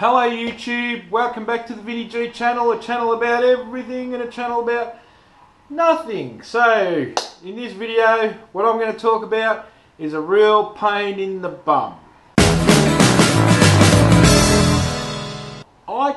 Hello YouTube, welcome back to the Vinny G channel, a channel about everything and a channel about nothing. So, in this video, what I'm going to talk about is a real pain in the bum. I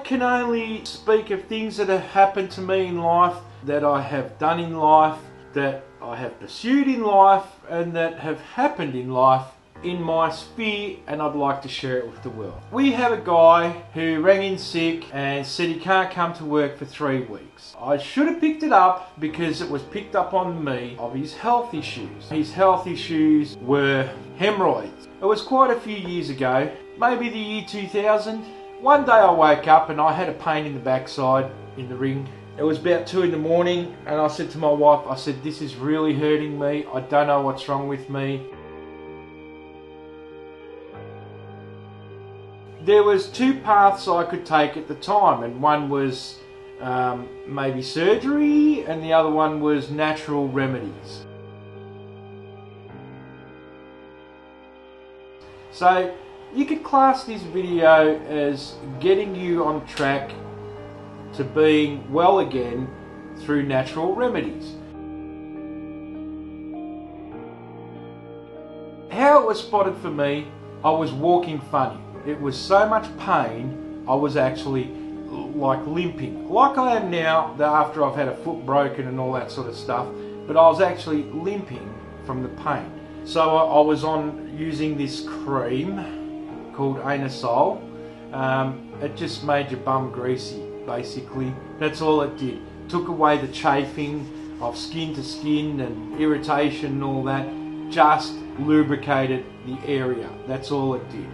can only speak of things that have happened to me in life, that I have done in life, that I have pursued in life, and that have happened in life. In my sphere, and I'd like to share it with the world. We have a guy who rang in sick and said he can't come to work for 3 weeks. I should have picked it up because it was picked up on me of his health issues. His health issues were hemorrhoids. It was quite a few years ago, maybe the year 2000. One day I woke up and I had a pain in the backside in the ring. It was about 2 in the morning and I said to my wife, I said, this is really hurting me. I don't know what's wrong with me. There was 2 paths I could take at the time, and one was maybe surgery and the other one was natural remedies. So you could class this video as getting you on track to being well again through natural remedies. How it was spotted for me, I was walking funny. It was so much pain, I was actually like limping. Like I am now, after I've had a foot broken and all that sort of stuff, but I was actually limping from the pain. So I was on using this cream called Anusol. It just made your bum greasy, basically. That's all it did. Took away the chafing of skin to skin and irritation and all that. Just lubricated the area. That's all it did.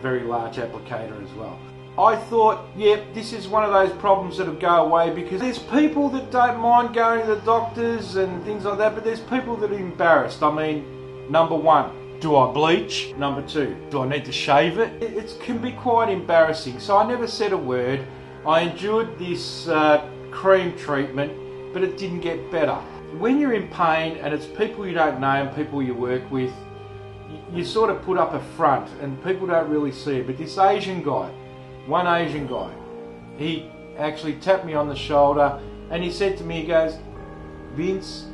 Very large applicator as well. I thought, yep, this is one of those problems that'll go away, because there's people that don't mind going to the doctors and things like that, but there's people that are embarrassed. I mean, number one, do I bleach? Number two, do I need to shave it? It can be quite embarrassing. So I never said a word. I endured this cream treatment, but it didn't get better. When you're in pain and it's people you don't know and people you work with, you sort of put up a front and people don't really see it. But this Asian guy, one Asian guy, he actually tapped me on the shoulder and he said to me, he goes, Vince,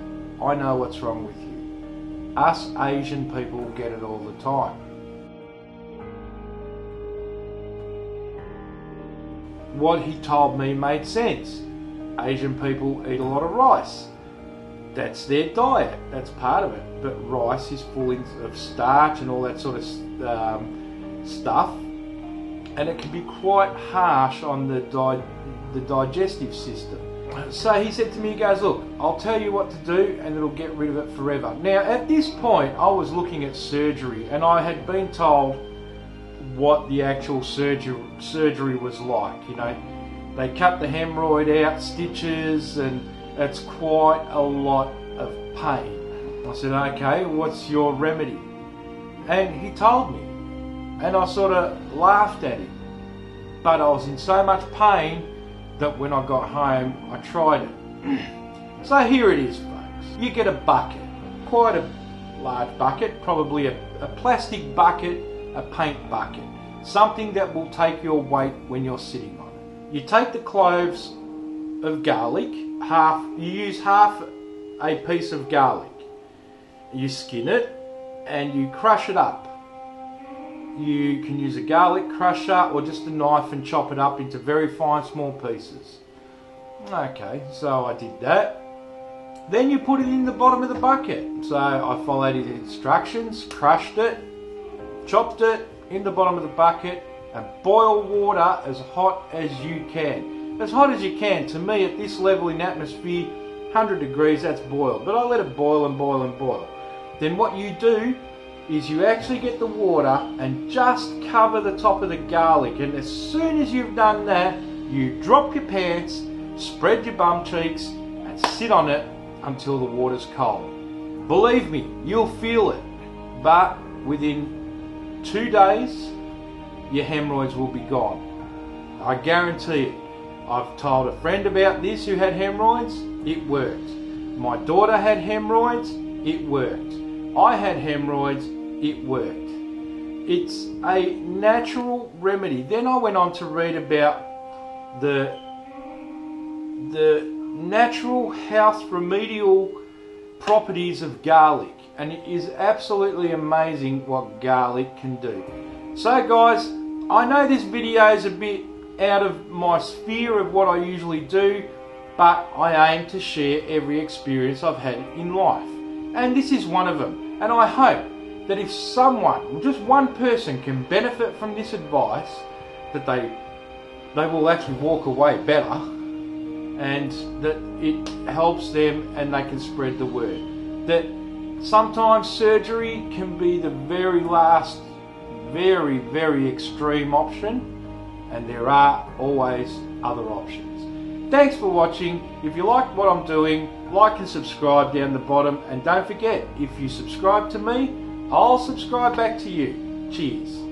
I know what's wrong with you. Us Asian people get it all the time. What he told me made sense. Asian people eat a lot of rice. That's their diet, that's part of it. But rice is full of starch and all that sort of stuff, and it can be quite harsh on the digestive system. So he said to me, he goes, look, I'll tell you what to do and it'll get rid of it forever. Now at this point I was looking at surgery, and I had been told what the actual surgery was like. You know, they cut the hemorrhoid out, stitches, and that's quite a lot of pain. I said, okay, what's your remedy? And he told me, and I sort of laughed at him. But I was in so much pain that when I got home, I tried it. So here it is, folks. You get a bucket, quite a large bucket, probably a plastic bucket, a paint bucket, something that will take your weight when you're sitting on it. You take the cloves of garlic, you use half a piece of garlic. You skin it and you crush it up. You can use a garlic crusher or just a knife and chop it up into very fine small pieces. Okay, so I did that. Then you put it in the bottom of the bucket. So I followed his instructions, crushed it, chopped it in the bottom of the bucket, and boil water as hot as you can. As hot as you can. To me, at this level in atmosphere, 100 degrees, that's boiled. But I let it boil and boil and boil. Then what you do is you actually get the water and just cover the top of the garlic. And as soon as you've done that, you drop your pants, spread your bum cheeks, and sit on it until the water's cold. Believe me, you'll feel it. But within 2 days, your hemorrhoids will be gone. I guarantee it. I've told a friend about this who had hemorrhoids, it worked. My daughter had hemorrhoids, it worked. I had hemorrhoids, it worked. It's a natural remedy. Then I went on to read about the natural house remedial properties of garlic, and it is absolutely amazing what garlic can do. So guys, I know this video is a bit out of my sphere of what I usually do, but I aim to share every experience I've had in life, and this is one of them. And I hope that if someone, just one person, can benefit from this advice, that they will actually walk away better, and that it helps them and they can spread the word. That sometimes surgery can be the very last, very, very extreme option, and there are always other options. Thanks for watching. If you like what I'm doing, like and subscribe down the bottom, and don't forget, if you subscribe to me, I'll subscribe back to you. Cheers.